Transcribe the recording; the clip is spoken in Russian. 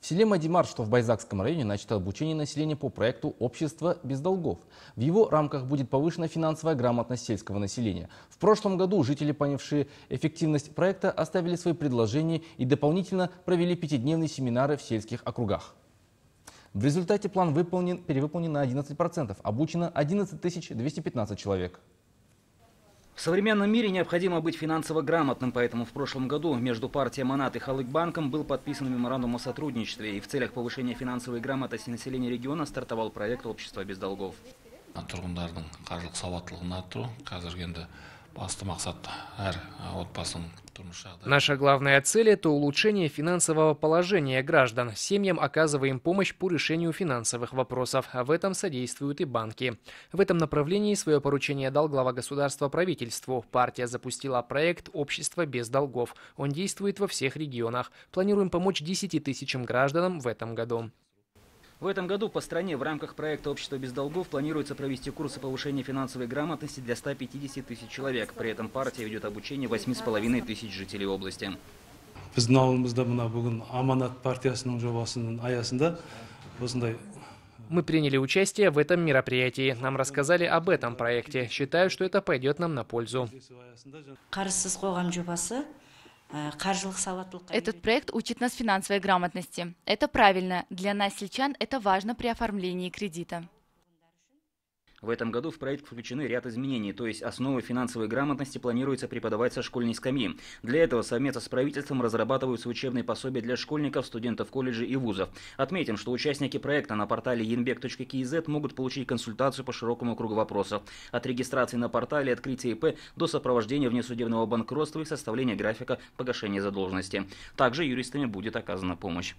В селе Мадимар, что в Байзакском районе, начато обучение населения по проекту «Общество без долгов». В его рамках будет повышена финансовая грамотность сельского населения. В прошлом году жители, понявшие эффективность проекта, оставили свои предложения и дополнительно провели пятидневные семинары в сельских округах. В результате план перевыполнен на 11%, обучено 11 215 человек. В современном мире необходимо быть финансово грамотным, поэтому в прошлом году между партией «Аманат» и «Халыкбанком» был подписан меморандум о сотрудничестве, и в целях повышения финансовой грамотности населения региона стартовал проект «Общество без долгов». Наша главная цель – это улучшение финансового положения граждан. Семьям оказываем помощь по решению финансовых вопросов, а в этом содействуют и банки. В этом направлении свое поручение дал глава государства правительству. Партия запустила проект «Общество без долгов». Он действует во всех регионах. Планируем помочь 10 тысячам гражданам в этом году. В этом году по стране в рамках проекта «Общество без долгов» планируется провести курсы повышения финансовой грамотности для 150 тысяч человек. При этом партия ведет обучение 8,5 тысяч жителей области. Мы приняли участие в этом мероприятии. Нам рассказали об этом проекте. Считаю, что это пойдет нам на пользу. Этот проект учит нас финансовой грамотности. Это правильно. Для нас, сельчан, это важно при оформлении кредита. В этом году в проект включены ряд изменений, то есть основы финансовой грамотности планируется преподавать со школьной скамьи. Для этого совместно с правительством разрабатываются учебные пособия для школьников, студентов колледжей и вузов. Отметим, что участники проекта на портале enbek.kz могут получить консультацию по широкому кругу вопросов. От регистрации на портале, открытия ИП до сопровождения внесудебного банкротства и составления графика погашения задолженности. Также юристами будет оказана помощь.